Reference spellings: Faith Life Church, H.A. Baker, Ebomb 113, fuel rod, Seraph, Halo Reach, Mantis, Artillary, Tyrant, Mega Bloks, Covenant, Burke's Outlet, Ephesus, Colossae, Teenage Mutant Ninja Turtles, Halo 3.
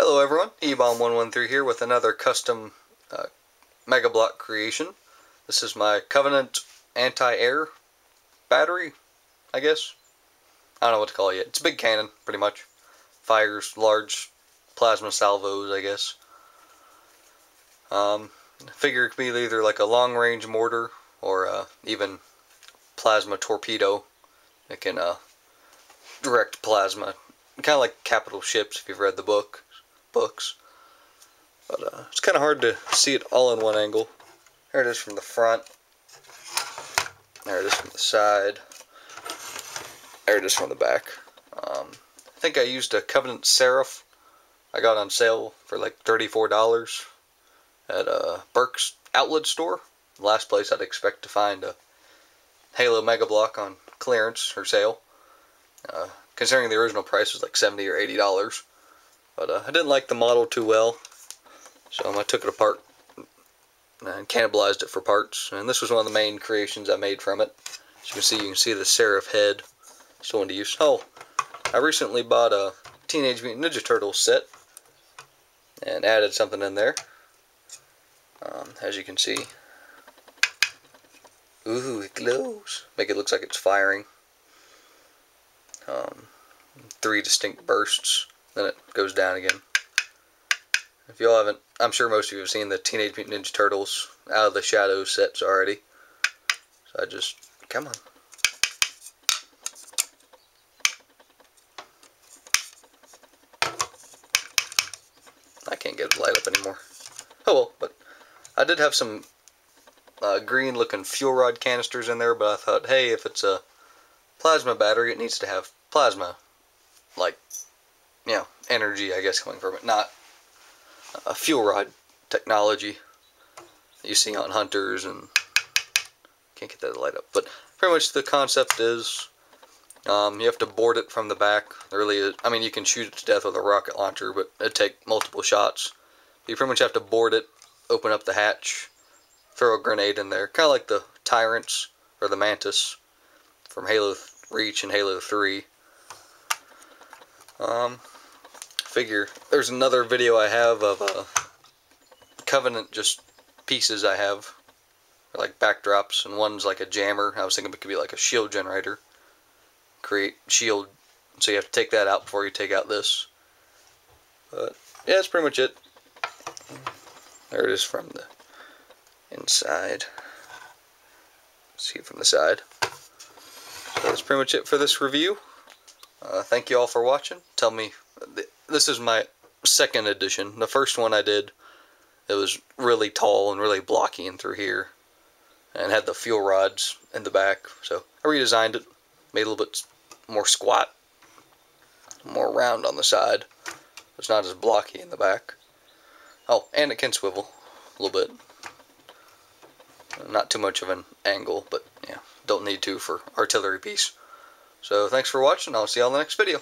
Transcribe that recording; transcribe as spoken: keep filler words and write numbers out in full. Hello everyone, E bomb one one three here with another custom uh, Mega Bloks creation. This is my Covenant anti-air battery, I guess. I don't know what to call it yet. It's a big cannon, pretty much. Fires large plasma salvos, I guess. Um, I figure it could be either like a long-range mortar or uh, even plasma torpedo. It can uh, direct plasma, kind of like capital ships if you've read the book. books, but uh, it's kind of hard to see it all in one angle. There it is from the front, there it is from the side, there it is from the back. Um, I think I used a Covenant Seraph I got on sale for like thirty-four dollars at a Burke's Outlet store. The last place I'd expect to find a Halo Mega Bloks on clearance or sale, uh, considering the original price was like seventy or eighty dollars. But uh, I didn't like the model too well, so um, I took it apart and cannibalized it for parts. And this was one of the main creations I made from it. As you can see, you can see the Seraph head still in use. Oh, I recently bought a Teenage Mutant Ninja Turtles set and added something in there, um, as you can see. Ooh, it glows. Make it look like it's firing. Um, three distinct bursts. Then it goes down again. If y'all haven't, I'm sure most of you have seen the Teenage Mutant Ninja Turtles Out of the Shadows sets already. So I just, come on. I can't get it light up anymore. Oh well, but I did have some uh, green looking fuel rod canisters in there, but I thought, hey, if it's a plasma battery, it needs to have plasma, like, you know, energy, I guess, coming from it, not a fuel rod technology you see on hunters. And can't get that to light up, but pretty much the concept is um, you have to board it from the back. There really is, I mean, you can shoot it to death with a rocket launcher, but it'd take multiple shots. You pretty much have to board it, open up the hatch, throw a grenade in there, kind of like the Tyrants or the Mantis from Halo Reach and Halo three. Um, figure there's another video I have of uh, Covenant just pieces I have, or like backdrops, and one's like a jammer. I was thinking it could be like a shield generator, create shield, so you have to take that out before you take out this. But yeah, that's pretty much it. There it is from the inside. See it from the side. So that's pretty much it for this review. Uh, thank you all for watching. Tell me, th this is my second edition. The first one I did, it was really tall and really blocky in through here, and had the fuel rods in the back. So I redesigned it, made it a little bit more squat, more round on the side. It's not as blocky in the back. Oh, and it can swivel a little bit. Not too much of an angle, but yeah, don't need to for artillery piece. So thanks for watching. I'll see you on the next video.